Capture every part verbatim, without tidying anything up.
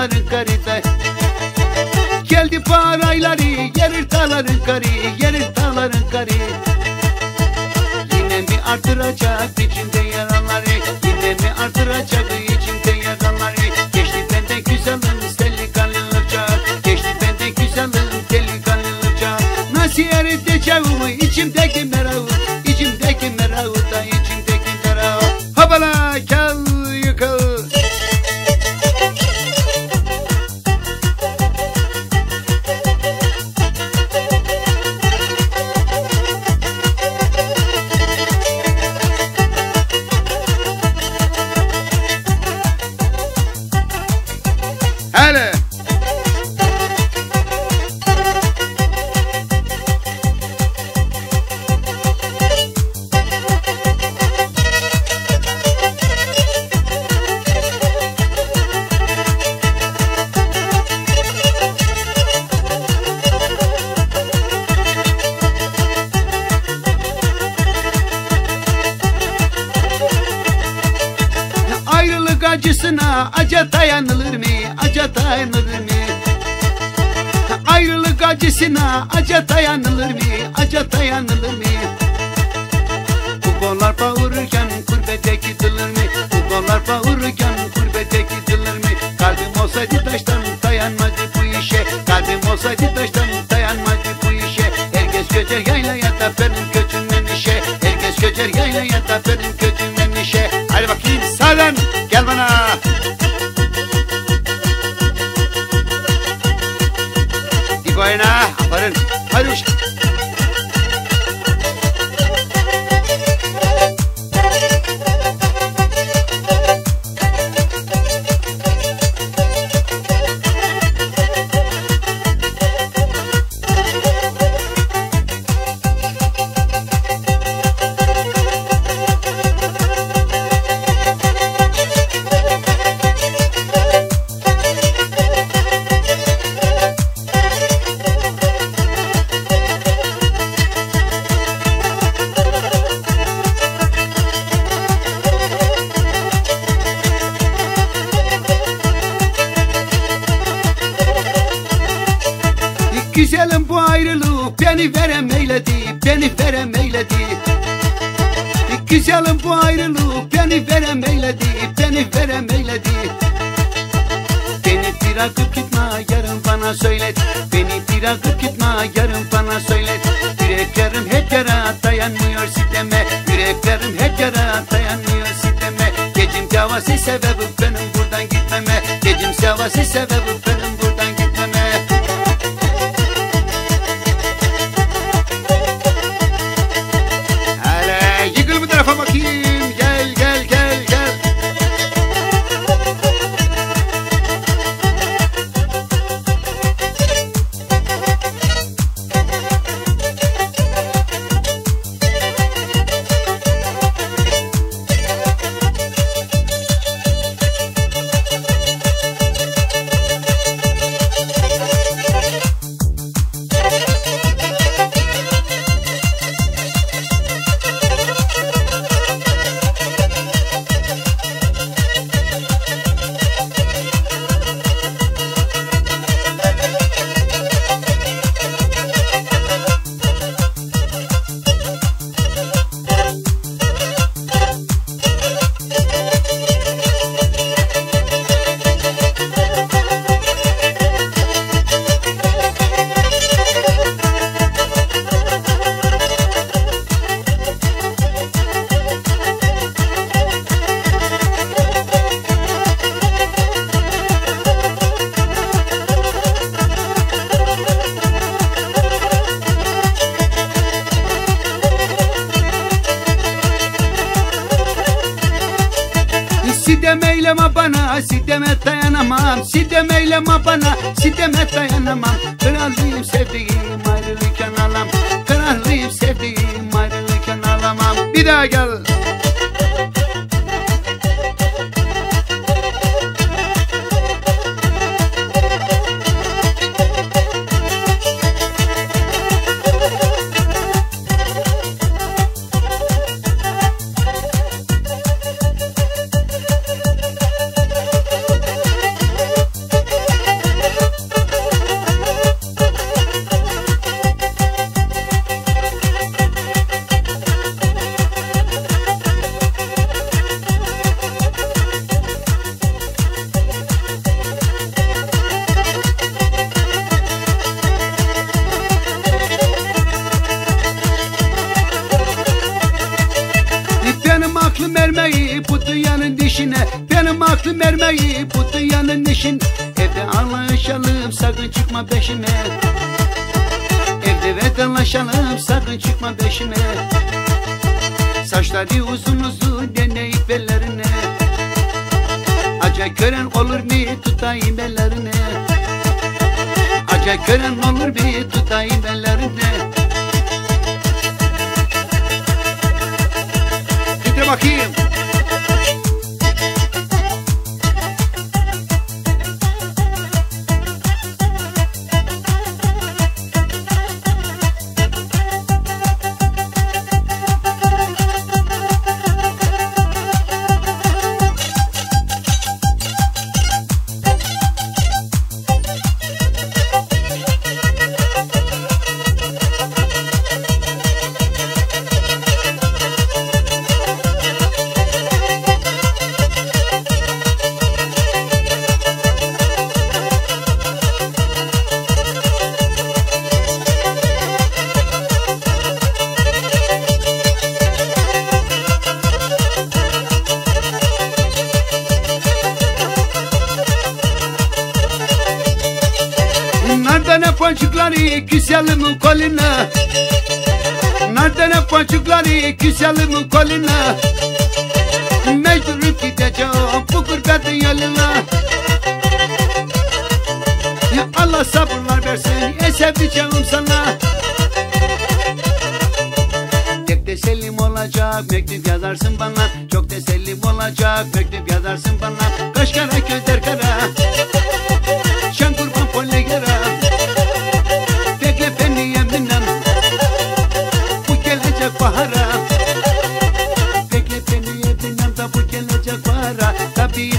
dağların karıda. Geldi parayları gelir dağların karı, gelir dağların karı. Yine mi artıracak içinde yaranları, yine mi artıracak içinde yaranları. Geçti benden güzelim delikanlılıkça, geçti benden güzelim delikanlılıkça. Nasıl eritti çavumu içimdeki meravı, içimdeki meravı da içimdeki meravı. Habala kal. Acısına aca dayanılır mı, aca dayanılır mı? Ayrılık acısına aca dayanılır mı, aca dayanılır mı? Bu kollar bağırırken kurbete gidilir mi? Bu kollar bağırırken kurbete gidilir mi? Kalbim olsaydı taştan dayanmadı bu işe, kalbim olsaydı taştan dayanmadı bu işe. Herkes göçer yayla ya da benim göçümden işe, herkes göçer yayla ya da benim göçümden işe. Hadi bakayım sağdan. Gel bana. İboyna, aferin. Hadi uç. Güzelim bu ayrılık beni verem eyledi, beni verem eyledi. Güzelim bu ayrılık beni verem eyledi, beni verem eyledi. Beni bırakıp gitme yarın bana söylet, beni bırakıp gitme yarın bana söylet. Yüreklerim hep yara dayanmıyor sitleme, yüreklerim hep yara dayanmıyor sitleme. Gecim davası sebebi benim buradan gitmeme, gecim davası sebebi benim buradan gitmeme. Sitem eyleme bana, siteme dayanamam. Sitem eyleme bana, siteme dayanamam. Karahlıyım sevdiğim ayrılıkken alamam. Karahlıyım sevdiğim ayrılıkken alamam. Bir daha gel. yanın dişine, benim aklım ermeyi putu yanın dişin. Evde anlaşalım sakın çıkma peşime. Evde vedalaşalım sakın çıkma peşime. Saçları uzun uzun deneyip bellerine, acı gören olur mu tutayım ellerine. Acı gören olur mu tutayım ellerine. Gide bakayım. Nardane ponçukları küselim koluna, nardane ponçukları küselim koluna. Mecburum gideceğim bu gurbetin yoluna. Ya Allah sabırlar versin esevdiceğim sana. Tek tesellim olacak mektup yazarsın bana, çok tesellim olacak mektup yazarsın bana. Kaş kara gözler kara, şen kurban polle kara.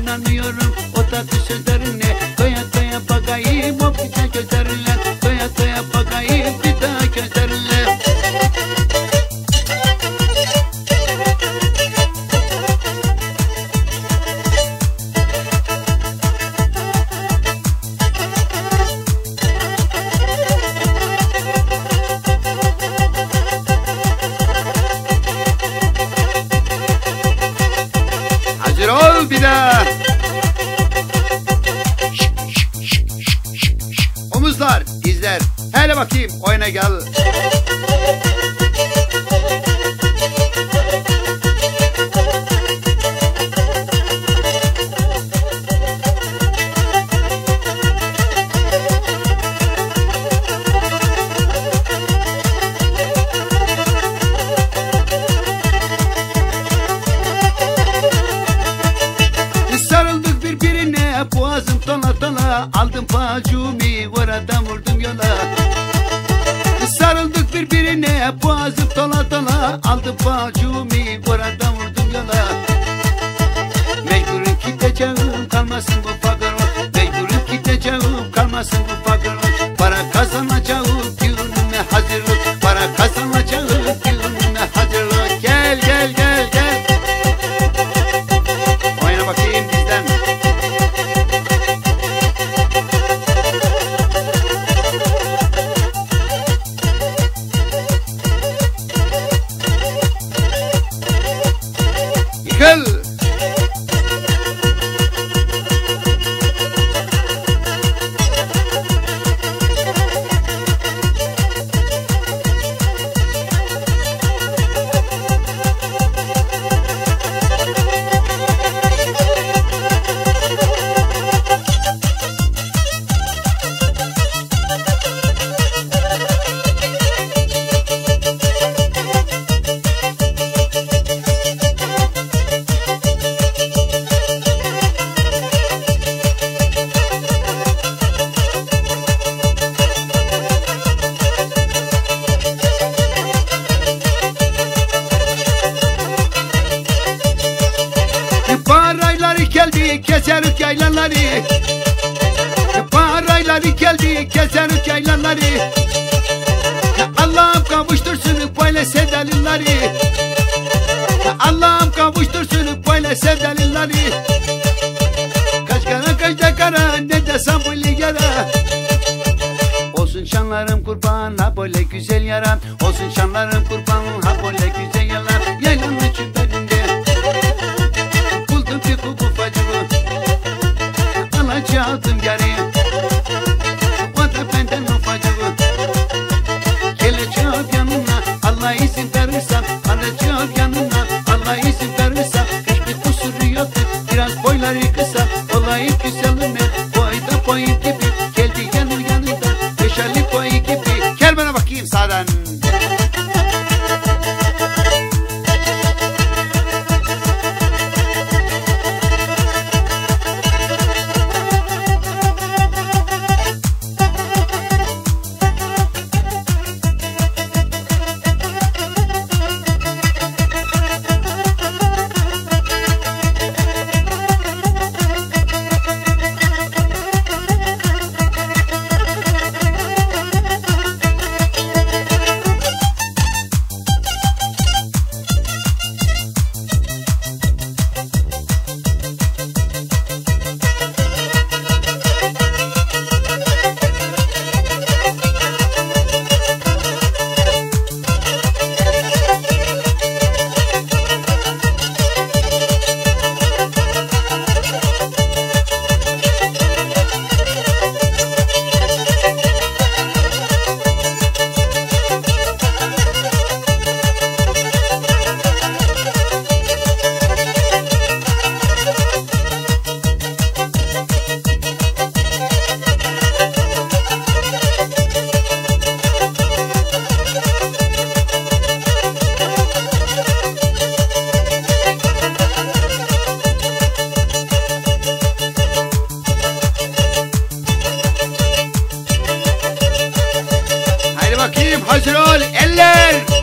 İnanıyorum o tatlı sözlerine, doya doya bakayım o güzel gözlerine, doya doya bakayım bir daha gözlerine. Hazır ol bir daha. Omuzlar, dizler, hele bakayım oyna gel. Boğazım dola dola, aldım pacuğumu oradan vurdum yola. Sarıldık birbirine, boğazım dola dola, aldım pacuğumu oradan vurdum yola. Mecburum gideceğim kalmasın bu fakir, mecburum gideceğim kalmasın bu fakir. Para kazanacağım düğünüme hazırlık, para kazanacağım düğünüme hazırlık. Gel gel gel gel. Oyna bakayım bizden. Gel. Keserük yaylaları, bahar ayları geldi, keserük yaylaları. Allah'ım kavuştursun böyle sevdalıları, Allah'ım kavuştursun böyle sevdalıları. Kaç kara kaç da kara, ne desem böyle yara. Olsun şanlarım kurban, ha böyle güzel yaran. Olsun şanlarım kurban, ha böyle güzel yaran. Yaylanın çöplerinde Hazır ol eller.